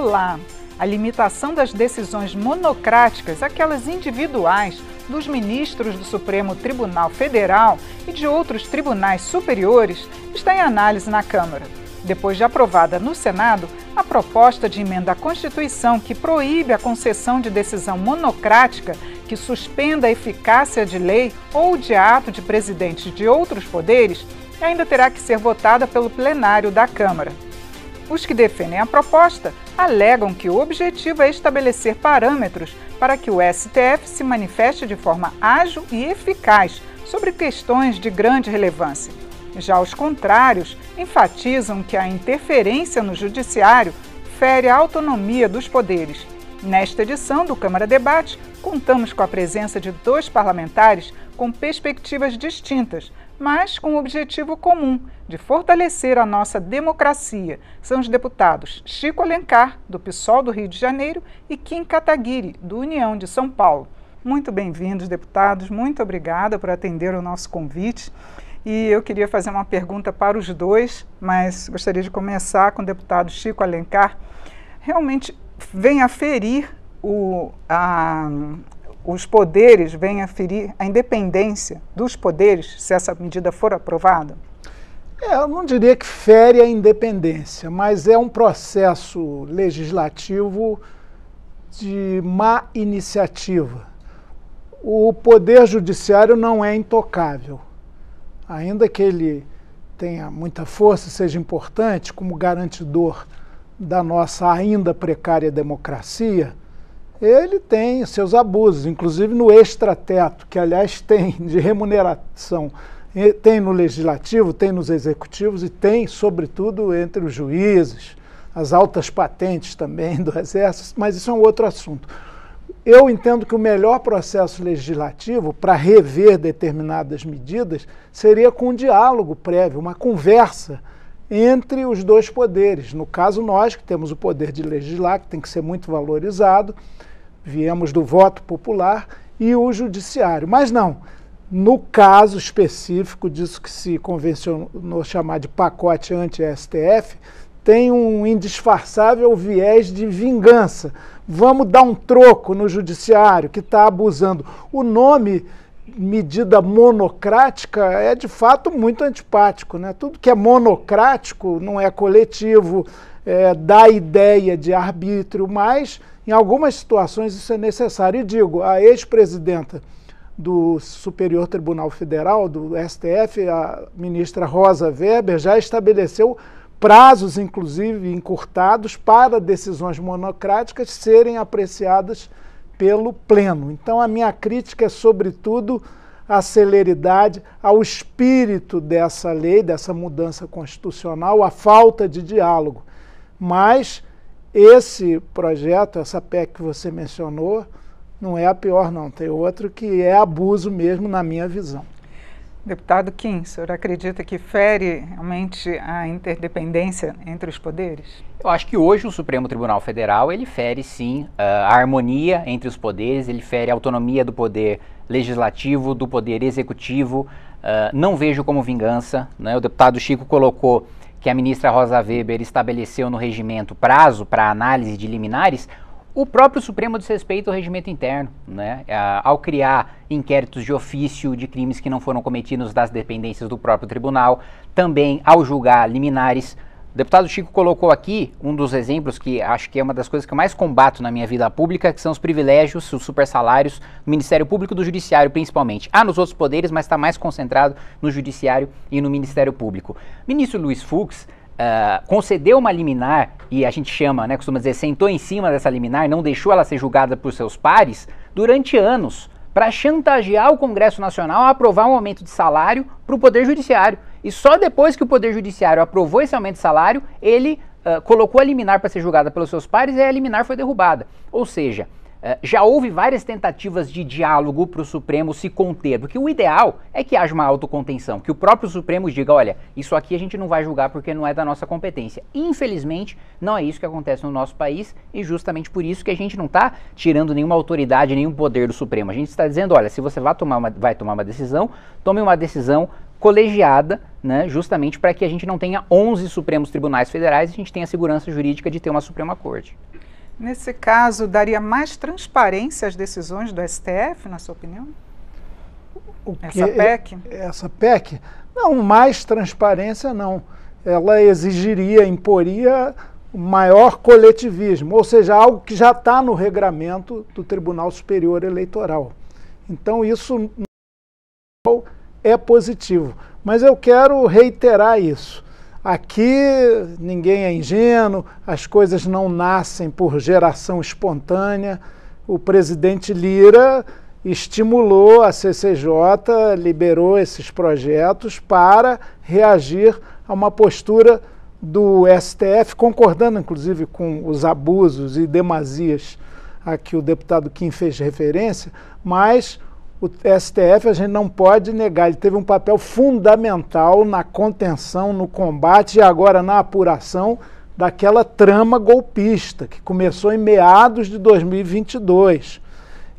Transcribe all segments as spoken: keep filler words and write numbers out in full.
regular a limitação das decisões monocráticas, aquelas individuais, dos ministros do Supremo Tribunal Federal e de outros tribunais superiores, está em análise na Câmara. Depois de aprovada no Senado, a proposta de emenda à Constituição que proíbe a concessão de decisão monocrática que suspenda a eficácia de lei ou de ato de presidentes de outros poderes ainda terá que ser votada pelo plenário da Câmara. Os que defendem a proposta alegam que o objetivo é estabelecer parâmetros para que o S T F se manifeste de forma ágil e eficaz sobre questões de grande relevância. Já os contrários enfatizam que a interferência no judiciário fere a autonomia dos poderes. Nesta edição do Câmara Debate, contamos com a presença de dois parlamentares com perspectivas distintas, mas com um objetivo comum, de fortalecer a nossa democracia. São os deputados Chico Alencar, do P SOL do Rio de Janeiro, e Kim Kataguiri, do União de São Paulo. Muito bem-vindos, deputados. Muito obrigada por atender o nosso convite. E eu queria fazer uma pergunta para os dois, mas gostaria de começar com o deputado Chico Alencar. Realmente vem aferir o, a, os poderes, vem aferir a independência dos poderes, se essa medida for aprovada? É, eu não diria que fere a independência, mas é um processo legislativo de má iniciativa. O poder judiciário não é intocável. Ainda que ele tenha muita força, seja importante como garantidor da nossa ainda precária democracia, ele tem seus abusos, inclusive no extrateto, que aliás tem de remuneração, tem no legislativo, tem nos executivos e tem, sobretudo, entre os juízes, as altas patentes também do Exército, mas isso é um outro assunto. Eu entendo que o melhor processo legislativo para rever determinadas medidas seria com um diálogo prévio, uma conversa entre os dois poderes. No caso, nós, que temos o poder de legislar, que tem que ser muito valorizado, viemos do voto popular, e o judiciário. Mas não, no caso específico disso que se convencionou chamar de pacote anti-S T F, tem um indisfarçável viés de vingança. Vamos dar um troco no judiciário que está abusando. O nome medida monocrática é de fato muito antipático, né? Tudo que é monocrático não é coletivo, é, dá ideia de arbítrio, mas em algumas situações isso é necessário. E digo, a ex-presidenta do Superior Tribunal Federal, do S T F, a ministra Rosa Weber, já estabeleceu prazos, inclusive, encurtados para decisões monocráticas serem apreciadas pelo Pleno. Então, a minha crítica é, sobretudo, à celeridade, ao espírito dessa lei, dessa mudança constitucional, à falta de diálogo. Mas esse projeto, essa P E C que você mencionou, não é a pior, não. Tem outro que é abuso mesmo, na minha visão. Deputado Kim, o senhor acredita que fere realmente a interdependência entre os poderes? Eu acho que hoje o Supremo Tribunal Federal, ele fere sim a harmonia entre os poderes, ele fere a autonomia do poder legislativo, do poder executivo. Uh, não vejo como vingança, né? O deputado Chico colocou que a ministra Rosa Weber estabeleceu no regimento prazo para análise de liminares. O próprio Supremo desrespeita o regimento interno, né? Ah, ao criar inquéritos de ofício de crimes que não foram cometidos das dependências do próprio tribunal, também ao julgar liminares. O deputado Chico colocou aqui um dos exemplos que acho que é uma das coisas que eu mais combato na minha vida pública, que são os privilégios, os supersalários do Ministério Público e do Judiciário, principalmente. Há nos outros poderes, mas está mais concentrado no Judiciário e no Ministério Público. Ministro Luiz Fux Uh, concedeu uma liminar, e a gente chama, né, costuma dizer, sentou em cima dessa liminar, não deixou ela ser julgada por seus pares, durante anos, para chantagear o Congresso Nacional a aprovar um aumento de salário para o Poder Judiciário. E só depois que o Poder Judiciário aprovou esse aumento de salário, ele uh, colocou a liminar para ser julgada pelos seus pares e a liminar foi derrubada. Ou seja, uh, já houve várias tentativas de diálogo para o Supremo se conter, porque o ideal é que haja uma autocontenção, que o próprio Supremo diga, olha, isso aqui a gente não vai julgar porque não é da nossa competência. Infelizmente, não é isso que acontece no nosso país e justamente por isso que a gente não está tirando nenhuma autoridade, nenhum poder do Supremo. A gente está dizendo, olha, se você vai tomar uma, vai tomar uma decisão, tome uma decisão colegiada, né, justamente para que a gente não tenha onze Supremos Tribunais Federais e a gente tenha a segurança jurídica de ter uma Suprema Corte. Nesse caso, daria mais transparência às decisões do S T F, na sua opinião? O que, essa P E C? Essa P E C? Não, mais transparência não. Ela exigiria, imporia maior coletivismo, ou seja, algo que já está no regramento do Tribunal Superior Eleitoral. Então isso é positivo. Mas eu quero reiterar isso. Aqui ninguém é ingênuo, as coisas não nascem por geração espontânea. O presidente Lira estimulou a C C J, liberou esses projetos para reagir a uma postura do S T F, concordando inclusive com os abusos e demasias a que o deputado Kim fez referência, mas o S T F a gente não pode negar, ele teve um papel fundamental na contenção, no combate e agora na apuração daquela trama golpista que começou em meados de dois mil e vinte e dois.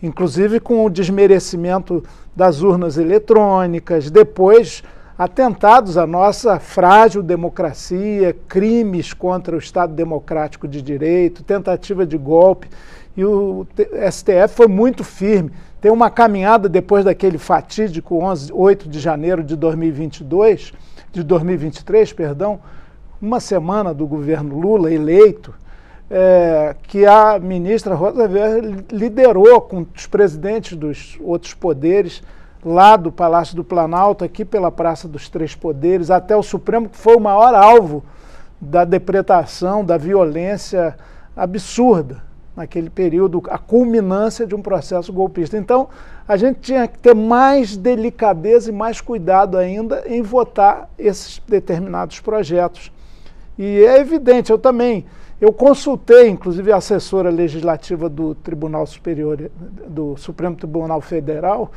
Inclusive com o desmerecimento das urnas eletrônicas, depois atentados à nossa frágil democracia, crimes contra o Estado Democrático de Direito, tentativa de golpe, e o S T F foi muito firme. Tem uma caminhada depois daquele fatídico oito de janeiro de dois mil e vinte e dois, de dois mil e vinte e três, perdão, uma semana do governo Lula eleito, É, que a ministra Rosa Weber liderou com os presidentes dos outros poderes, lá do Palácio do Planalto, aqui pela Praça dos Três Poderes, até o Supremo, que foi o maior alvo da depredação, da violência absurda naquele período, a culminância de um processo golpista. Então, a gente tinha que ter mais delicadeza e mais cuidado ainda em votar esses determinados projetos. E é evidente, eu também... Eu consultei, inclusive, a assessora legislativa do Tribunal Superior, do Supremo Tribunal Federal,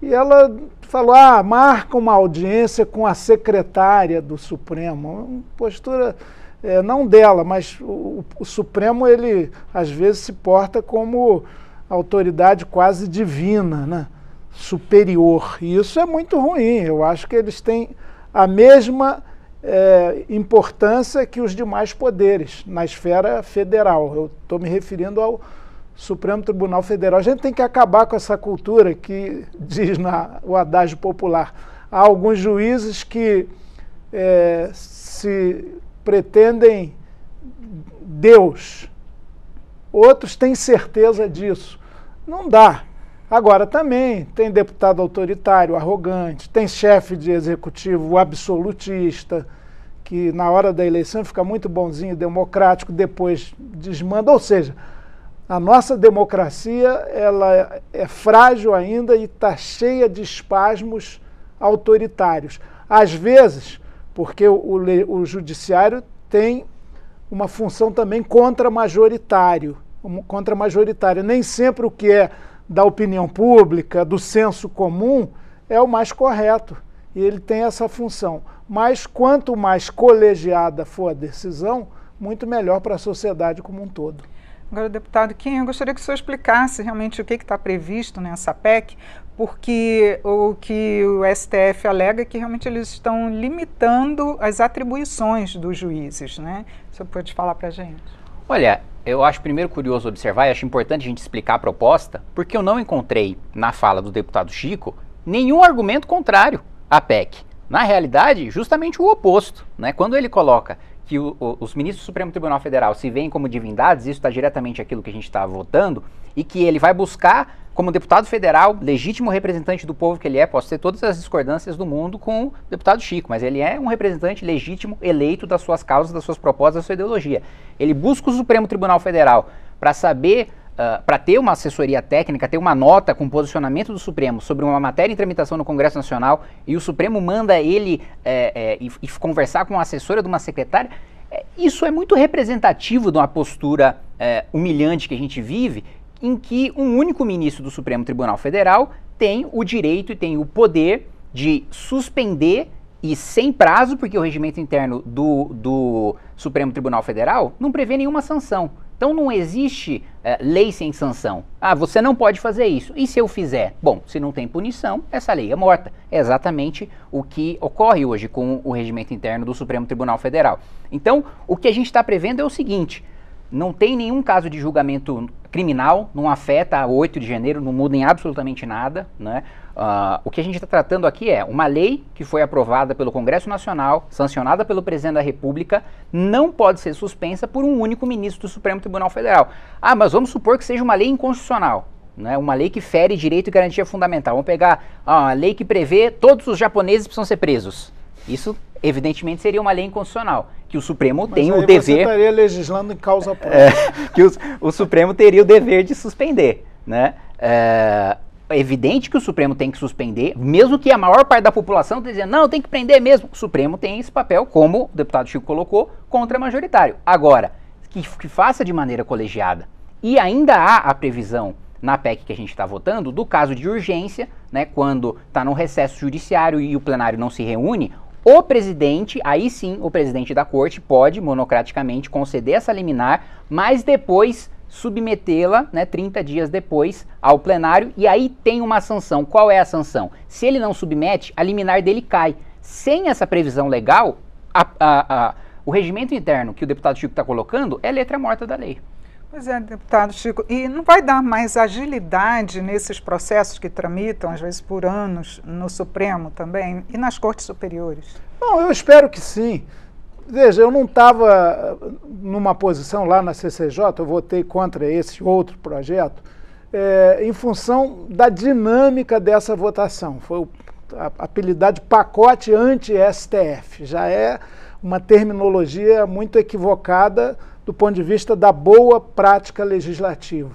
e ela falou, ah, marca uma audiência com a secretária do Supremo. Postura, é, não dela, mas o, o Supremo, ele, às vezes, se porta como autoridade quase divina, né? Superior. E isso é muito ruim. Eu acho que eles têm a mesma... É, importância que os demais poderes na esfera federal. Eu estou me referindo ao Supremo Tribunal Federal. A gente tem que acabar com essa cultura que diz na, o adágio popular. Há alguns juízes que é, se pretendem Deus. Outros têm certeza disso. Não dá. Agora também tem deputado autoritário, arrogante, tem chefe de executivo absolutista, que na hora da eleição fica muito bonzinho, democrático, depois desmanda. Ou seja, a nossa democracia ela é frágil ainda e está cheia de espasmos autoritários. Às vezes, porque o, o judiciário tem uma função também contra-majoritário, contra-majoritária. Nem sempre o que é da opinião pública, do senso comum, é o mais correto. E ele tem essa função. Mas quanto mais colegiada for a decisão, muito melhor para a sociedade como um todo. Agora, deputado Kim, eu gostaria que o senhor explicasse realmente o que está previsto nessa P E C, porque o que o S T F alega é que realmente eles estão limitando as atribuições dos juízes, né? O senhor pode falar para a gente? Olha, eu acho primeiro curioso observar, e acho importante a gente explicar a proposta, porque eu não encontrei na fala do deputado Chico nenhum argumento contrário à P E C. Na realidade, justamente o oposto, né? Quando ele coloca que o, o, os ministros do Supremo Tribunal Federal se veem como divindades, isso está diretamente aquilo que a gente está votando, e que ele vai buscar, como deputado federal, legítimo representante do povo que ele é, posso ter todas as discordâncias do mundo com o deputado Chico, mas ele é um representante legítimo, eleito das suas causas, das suas propostas, da sua ideologia. Ele busca o Supremo Tribunal Federal para saber, uh, para ter uma assessoria técnica, ter uma nota com posicionamento do Supremo sobre uma matéria em tramitação no Congresso Nacional, e o Supremo manda ele é, é, e, e conversar com a assessora de uma secretária. Isso é muito representativo de uma postura é, humilhante que a gente vive, em que um único ministro do Supremo Tribunal Federal tem o direito e tem o poder de suspender, e sem prazo, porque o regimento interno do, do Supremo Tribunal Federal não prevê nenhuma sanção. Então não existe é, lei sem sanção. Ah, você não pode fazer isso. E se eu fizer? Bom, se não tem punição, essa lei é morta. É exatamente o que ocorre hoje com o regimento interno do Supremo Tribunal Federal. Então, o que a gente está prevendo é o seguinte: não tem nenhum caso de julgamento criminal, não afeta a oito de janeiro, não muda em absolutamente nada, né? Uh, o que a gente está tratando aqui é uma lei que foi aprovada pelo Congresso Nacional, sancionada pelo Presidente da República, não pode ser suspensa por um único ministro do Supremo Tribunal Federal. Ah, mas vamos supor que seja uma lei inconstitucional, né? Uma lei que fere direito e garantia fundamental. Vamos pegar ah, uma lei que prevê todos os japoneses precisam ser presos. Isso, evidentemente, seria uma lei inconstitucional, que o Supremo Mas tem o dever... Você estaria legislando em causa própria. É, que o, o Supremo teria o dever de suspender, né? É, é evidente que o Supremo tem que suspender, mesmo que a maior parte da população esteja dizendo, não, tem que prender mesmo. O Supremo tem esse papel, como o deputado Chico colocou, contra-majoritário. Agora, que, que faça de maneira colegiada. E ainda há a previsão na P E C que a gente está votando, do caso de urgência, né, quando está no recesso judiciário e o plenário não se reúne, o presidente, aí sim, o presidente da corte pode, monocraticamente, conceder essa liminar, mas depois submetê-la, né, trinta dias depois, ao plenário, e aí tem uma sanção. Qual é a sanção? Se ele não submete, a liminar dele cai. Sem essa previsão legal, a, a, a, o regimento interno que o deputado Chico está colocando é letra morta da lei. Pois é, deputado Chico, e não vai dar mais agilidade nesses processos que tramitam, às vezes por anos, no Supremo também e nas cortes superiores? Bom, eu espero que sim. Veja, eu não estava numa posição lá na C C J, eu votei contra esse outro projeto, é, em função da dinâmica dessa votação. Foi apelidado de pacote anti-S T F. Já é uma terminologia muito equivocada do ponto de vista da boa prática legislativa.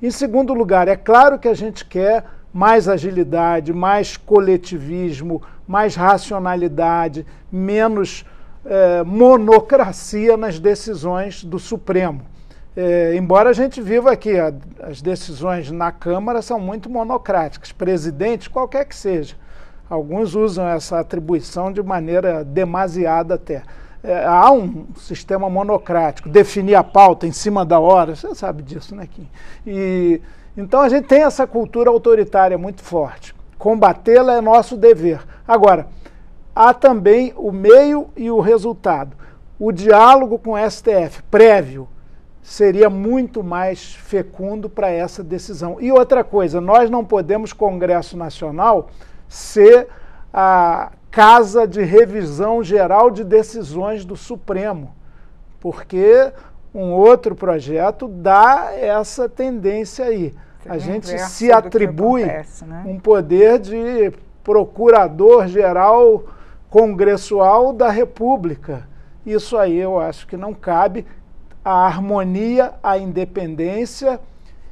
Em segundo lugar, é claro que a gente quer mais agilidade, mais coletivismo, mais racionalidade, menos eh, monocracia nas decisões do Supremo. Eh, embora a gente viva aqui, a, as decisões na Câmara são muito monocráticas, presidente, qualquer que seja. Alguns usam essa atribuição de maneira demasiada até. É, há um sistema monocrático, definir a pauta em cima da hora, você sabe disso, né, Kim? E, então a gente tem essa cultura autoritária muito forte. Combatê-la é nosso dever. Agora, há também o meio e o resultado. O diálogo com o S T F prévio seria muito mais fecundo para essa decisão. E outra coisa, nós não podemos, Congresso Nacional, ser a Casa de Revisão Geral de Decisões do Supremo, porque um outro projeto dá essa tendência aí. A gente se atribui um poder de procurador-geral congressual da República. Isso aí eu acho que não cabe. A harmonia, a independência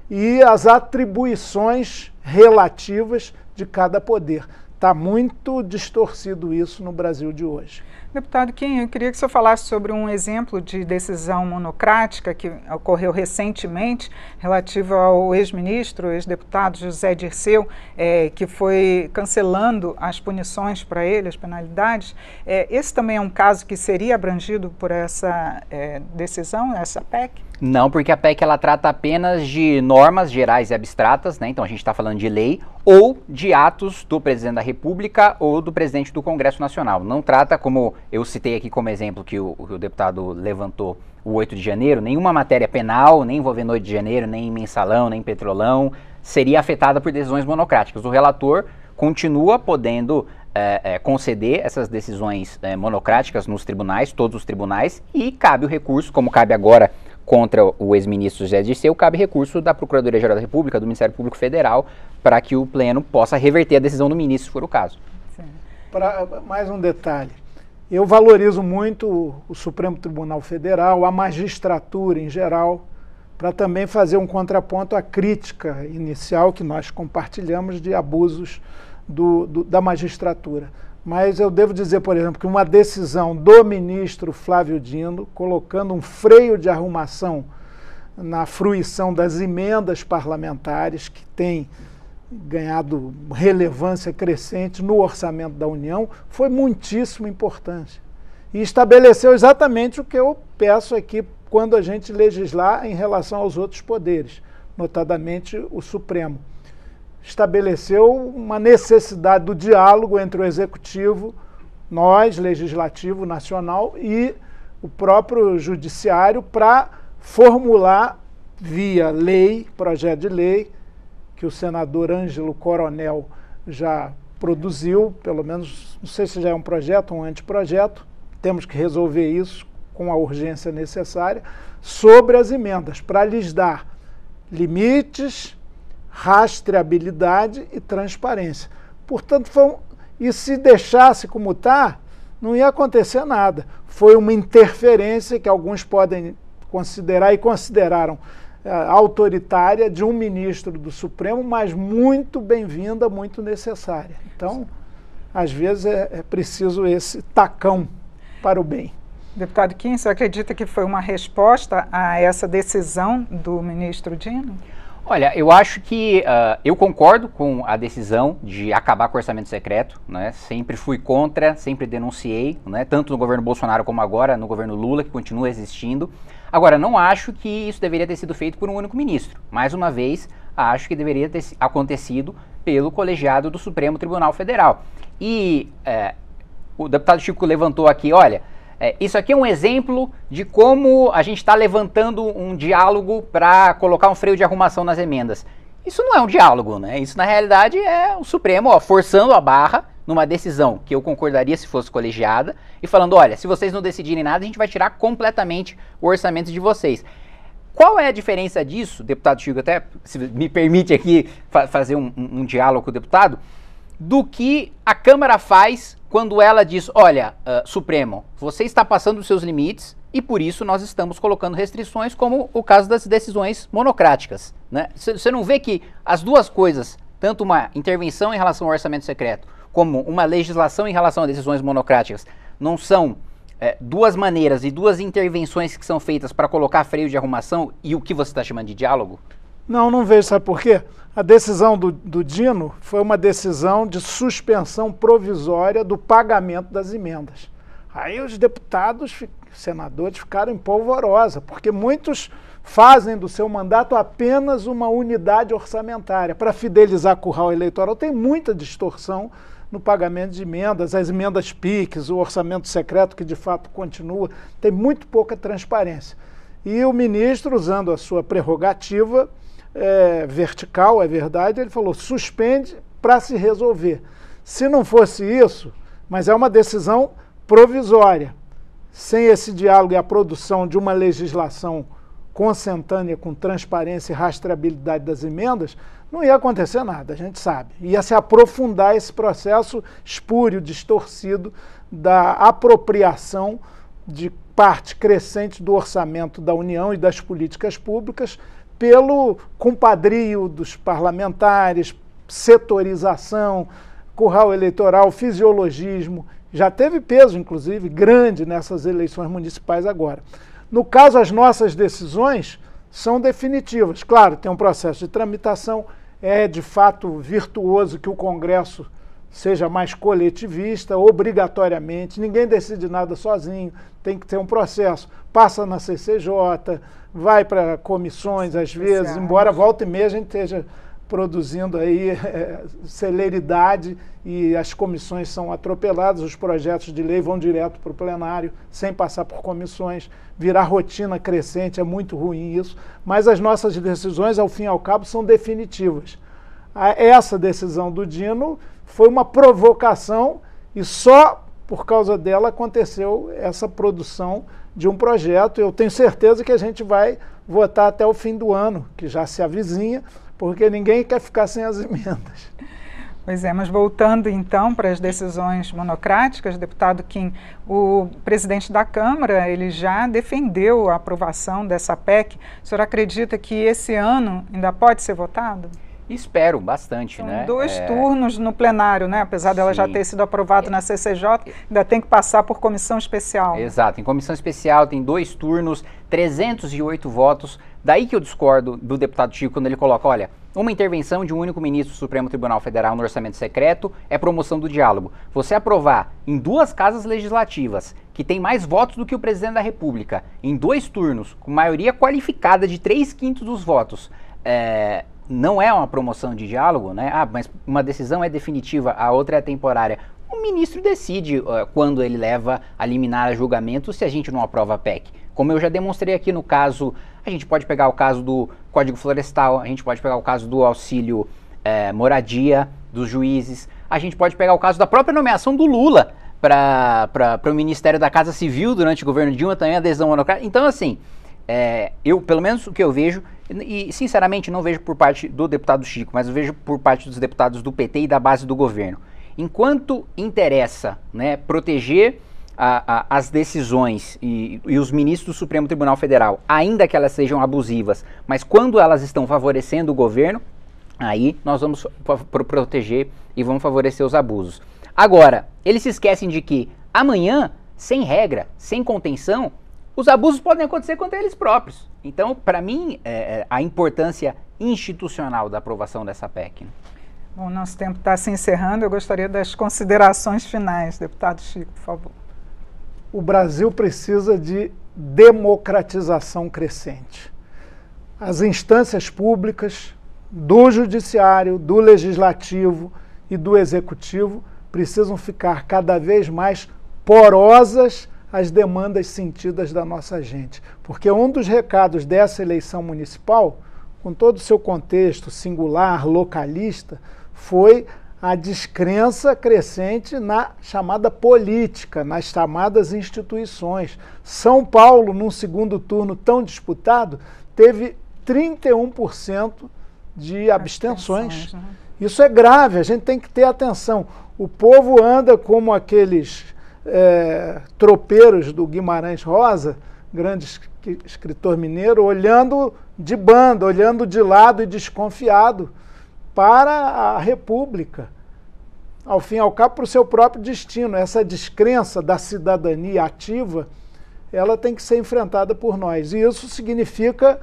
e as atribuições relativas de cada poder. Está muito distorcido isso no Brasil de hoje. Deputado Kim, eu queria que o senhor falasse sobre um exemplo de decisão monocrática que ocorreu recentemente, relativo ao ex-ministro, ex-deputado José Dirceu, é, que foi cancelando as punições para ele, as penalidades. É, esse também é um caso que seria abrangido por essa é, decisão, essa P E C? Não, porque a P E C ela trata apenas de normas gerais e abstratas, né? Então a gente está falando de lei, ou de atos do presidente da República ou do presidente do Congresso Nacional. Não trata, como eu citei aqui como exemplo que o, que o deputado levantou, o oito de janeiro, nenhuma matéria penal, nem envolvendo oito de janeiro, nem mensalão, nem petrolão, seria afetada por decisões monocráticas. O relator continua podendo é, é, conceder essas decisões é, monocráticas nos tribunais, todos os tribunais, e cabe o recurso, como cabe agora, contra o ex-ministro José Dirceu, cabe recurso da Procuradoria Geral da República, do Ministério Público Federal, para que o Pleno possa reverter a decisão do ministro, se for o caso. Pra, mais um detalhe. Eu valorizo muito o Supremo Tribunal Federal, a magistratura em geral, para também fazer um contraponto à crítica inicial que nós compartilhamos de abusos do, do, da magistratura. Mas eu devo dizer, por exemplo, que uma decisão do ministro Flávio Dino, colocando um freio de arrumação na fruição das emendas parlamentares, que tem ganhado relevância crescente no orçamento da União, foi muitíssimo importante. E estabeleceu exatamente o que eu peço aqui quando a gente legislar em relação aos outros poderes, notadamente o Supremo. Estabeleceu uma necessidade do diálogo entre o Executivo, nós, Legislativo Nacional, e o próprio Judiciário para formular via lei, projeto de lei, que o senador Ângelo Coronel já produziu, pelo menos, não sei se já é um projeto ou um anteprojeto, temos que resolver isso com a urgência necessária, sobre as emendas, para lhes dar limites, rastreabilidade e transparência. Portanto, foi um, e se deixasse como está, não ia acontecer nada. Foi uma interferência que alguns podem considerar e consideraram eh, autoritária de um ministro do Supremo, mas muito bem-vinda, muito necessária. Então, às vezes é, é preciso esse tacão para o bem. Deputado Kim, você acredita que foi uma resposta a essa decisão do ministro Dino? Olha, eu acho que uh, eu concordo com a decisão de acabar com o orçamento secreto, né? Sempre fui contra, sempre denunciei, né? Tanto no governo Bolsonaro como agora no governo Lula, que continua existindo. Agora, não acho que isso deveria ter sido feito por um único ministro. Mais uma vez, acho que deveria ter acontecido pelo colegiado do Supremo Tribunal Federal. E uh, o deputado Chico levantou aqui, olha... É, isso aqui é um exemplo de como a gente está levantando um diálogo para colocar um freio de arrumação nas emendas. Isso não é um diálogo, né? Isso, na realidade, é o Supremo ó, forçando a barra numa decisão que eu concordaria se fosse colegiada e falando, olha, se vocês não decidirem nada, a gente vai tirar completamente o orçamento de vocês. Qual é a diferença disso, deputado Chico, até se me permite aqui fa- fazer um, um, um diálogo com o deputado, do que a Câmara faz quando ela diz, olha, uh, Supremo, você está passando os seus limites e por isso nós estamos colocando restrições, como o caso das decisões monocráticas, né? Você não vê que as duas coisas, tanto uma intervenção em relação ao orçamento secreto, como uma legislação em relação a decisões monocráticas, não são é, duas maneiras e duas intervenções que são feitas para colocar freio de arrumação e o que você está chamando de diálogo? Não, não vejo, sabe por quê? A decisão do, do Dino foi uma decisão de suspensão provisória do pagamento das emendas. Aí os deputados, senadores, ficaram em polvorosa, porque muitos fazem do seu mandato apenas uma unidade orçamentária. Para fidelizar curral eleitoral, tem muita distorção no pagamento de emendas, as emendas P E Cs, o orçamento secreto que de fato continua, tem muito pouca transparência. E o ministro, usando a sua prerrogativa, É, vertical, é verdade, ele falou, suspende para se resolver. Se não fosse isso, mas é uma decisão provisória, sem esse diálogo e a produção de uma legislação consentânea com transparência e rastreabilidade das emendas, não ia acontecer nada, a gente sabe. Ia se aprofundar esse processo espúrio, distorcido, da apropriação de parte crescente do orçamento da União e das políticas públicas pelo compadrio dos parlamentares, setorização, curral eleitoral, fisiologismo. Já teve peso, inclusive, grande nessas eleições municipais agora. No caso, as nossas decisões são definitivas. Claro, tem um processo de tramitação, é de fato virtuoso que o Congresso seja mais coletivista, obrigatoriamente, ninguém decide nada sozinho, tem que ter um processo. Passa na C C J, vai para comissões às vezes, embora volta e meia a gente esteja produzindo aí é, celeridade e as comissões são atropeladas, os projetos de lei vão direto para o plenário, sem passar por comissões, virar rotina crescente, é muito ruim isso, mas as nossas decisões, ao fim e ao cabo, são definitivas. Essa decisão do Dino foi uma provocação e só por causa dela aconteceu essa produção de um projeto. Eu tenho certeza que a gente vai votar até o fim do ano, que já se avizinha, porque ninguém quer ficar sem as emendas. Pois é, mas voltando então para as decisões monocráticas, deputado Kim, o presidente da Câmara, ele já defendeu a aprovação dessa P E C. O senhor acredita que esse ano ainda pode ser votado? Espero bastante, São né? dois é... turnos no plenário, né? Apesar dela Sim. já ter sido aprovada é... na C C J, ainda tem que passar por comissão especial. Exato, em comissão especial tem dois turnos, trezentos e oito votos. Daí que eu discordo do deputado Chico quando ele coloca, olha, uma intervenção de um único ministro do Supremo Tribunal Federal no orçamento secreto é promoção do diálogo. Você aprovar em duas casas legislativas que tem mais votos do que o presidente da República, em dois turnos, com maioria qualificada de três quintos dos votos, é, não é uma promoção de diálogo, né? Ah, mas uma decisão é definitiva, a outra é temporária. O ministro decide uh, quando ele leva a liminar a julgamento se a gente não aprova a P E C. Como eu já demonstrei aqui no caso, a gente pode pegar o caso do Código Florestal, a gente pode pegar o caso do auxílio eh, moradia dos juízes, a gente pode pegar o caso da própria nomeação do Lula para o Ministério da Casa Civil durante o governo Dilma, também a adesão monocrática. Então, assim, é, eu, pelo menos o que eu vejo, e sinceramente não vejo por parte do deputado Chico, mas eu vejo por parte dos deputados do P T e da base do governo. Enquanto interessa, né, proteger a, a, as decisões e, e os ministros do Supremo Tribunal Federal, ainda que elas sejam abusivas, mas quando elas estão favorecendo o governo, aí nós vamos proteger e vamos favorecer os abusos. Agora, eles se esquecem de que amanhã, sem regra, sem contenção, os abusos podem acontecer contra eles próprios. Então, para mim, é, a importância institucional da aprovação dessa P E C. Né? Bom, o nosso tempo está se encerrando. Eu gostaria das considerações finais. Deputado Chico, por favor. O Brasil precisa de democratização crescente. As instâncias públicas, do Judiciário, do Legislativo e do Executivo precisam ficar cada vez mais porosas às demandas sentidas da nossa gente. Porque um dos recados dessa eleição municipal, com todo o seu contexto singular, localista, foi a descrença crescente na chamada política, nas chamadas instituições. São Paulo, num segundo turno tão disputado, teve trinta e um por cento de abstenções. abstenções né? Isso é grave, a gente tem que ter atenção. O povo anda como aqueles é, tropeiros do Guimarães Rosa, grande escritor mineiro, olhando de banda, olhando de lado e desconfiado para a República. Ao fim e ao cabo, para o seu próprio destino. Essa descrença da cidadania ativa, ela tem que ser enfrentada por nós. E isso significa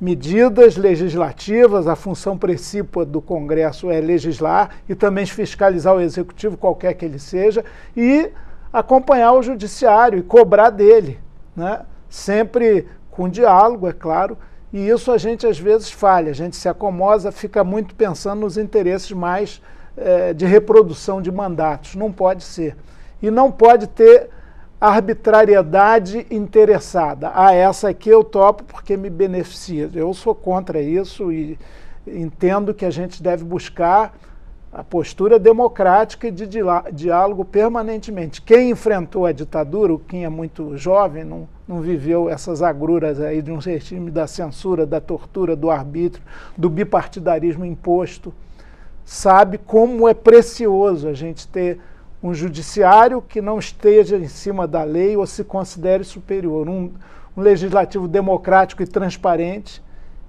medidas legislativas, a função precípua do Congresso é legislar e também fiscalizar o Executivo, qualquer que ele seja, e acompanhar o Judiciário e cobrar dele, né? Sempre com diálogo, é claro, e isso a gente às vezes falha, a gente se acomoda, fica muito pensando nos interesses mais eh, de reprodução de mandatos, não pode ser. E não pode ter arbitrariedade interessada. Ah, essa aqui eu topo porque me beneficia. Eu sou contra isso e entendo que a gente deve buscar a postura democrática e de diálogo permanentemente. Quem enfrentou a ditadura, o Kim é muito jovem, não, não viveu essas agruras aí de um regime da censura, da tortura, do arbítrio, do bipartidarismo imposto, sabe como é precioso a gente ter um judiciário que não esteja em cima da lei ou se considere superior, um, um legislativo democrático e transparente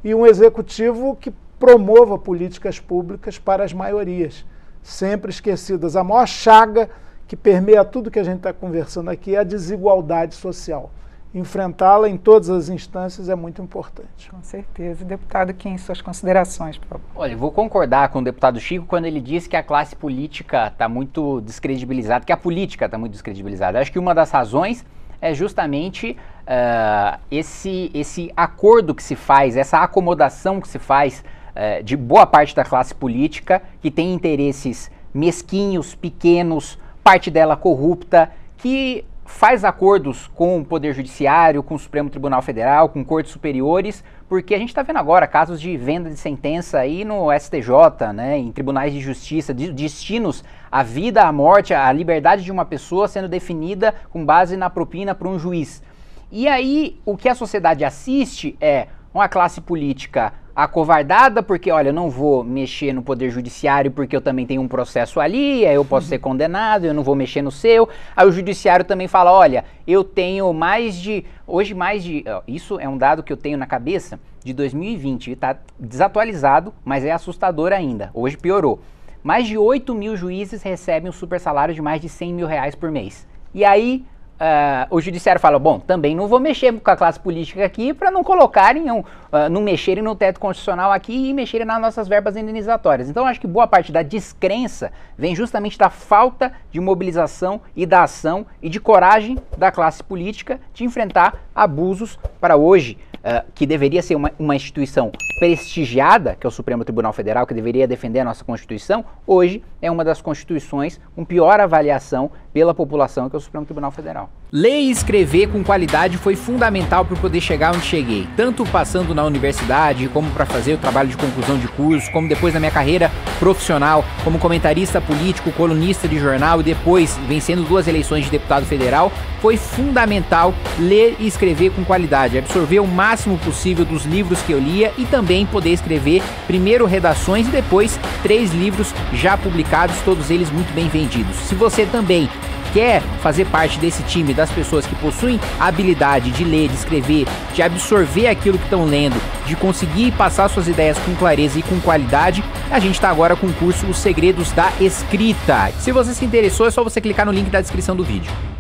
e um executivo que promova políticas públicas para as maiorias, sempre esquecidas. A maior chaga que permeia tudo que a gente está conversando aqui é a desigualdade social. Enfrentá-la em todas as instâncias é muito importante. Com certeza. Deputado Kim, suas considerações, por favor. Olha, eu vou concordar com o deputado Chico quando ele diz que a classe política está muito descredibilizada, que a política está muito descredibilizada. Acho que uma das razões é justamente uh, esse, esse acordo que se faz, essa acomodação que se faz uh, de boa parte da classe política, que tem interesses mesquinhos, pequenos, parte dela corrupta, que faz acordos com o Poder Judiciário, com o Supremo Tribunal Federal, com cortes superiores, porque a gente está vendo agora casos de venda de sentença aí no S T J, né, em tribunais de justiça, de destinos à vida, à morte, à liberdade de uma pessoa sendo definida com base na propina para um juiz. E aí o que a sociedade assiste é uma classe política acovardada, porque, olha, eu não vou mexer no Poder Judiciário porque eu também tenho um processo ali, aí eu posso ser condenado, eu não vou mexer no seu. Aí o Judiciário também fala, olha, eu tenho mais de, hoje mais de, isso é um dado que eu tenho na cabeça, de dois mil e vinte, está desatualizado, mas é assustador ainda, hoje piorou. Mais de oito mil juízes recebem um super salário de mais de cem mil reais por mês. E aí Uh, o judiciário fala, bom, também não vou mexer com a classe política aqui para não colocarem, um, uh, não mexerem no teto constitucional aqui e mexerem nas nossas verbas indenizatórias. Então acho que boa parte da descrença vem justamente da falta de mobilização e da ação e de coragem da classe política de enfrentar abusos para hoje, uh, que deveria ser uma, uma instituição prestigiada, que é o Supremo Tribunal Federal, que deveria defender a nossa Constituição, hoje é uma das constituições com pior avaliação pela população, que é o Supremo Tribunal Federal. Ler e escrever com qualidade foi fundamental para eu poder chegar onde cheguei, tanto passando na universidade, como para fazer o trabalho de conclusão de curso, como depois na minha carreira profissional, como comentarista político, colunista de jornal e depois vencendo duas eleições de deputado federal, foi fundamental ler e escrever com qualidade, absorver o máximo possível dos livros que eu lia e também poder escrever primeiro redações e depois três livros já publicados, todos eles muito bem vendidos. Se você também quer fazer parte desse time das pessoas que possuem a habilidade de ler, de escrever, de absorver aquilo que estão lendo, de conseguir passar suas ideias com clareza e com qualidade, a gente está agora com o curso Os Segredos da Escrita. Se você se interessou, é só você clicar no link da descrição do vídeo.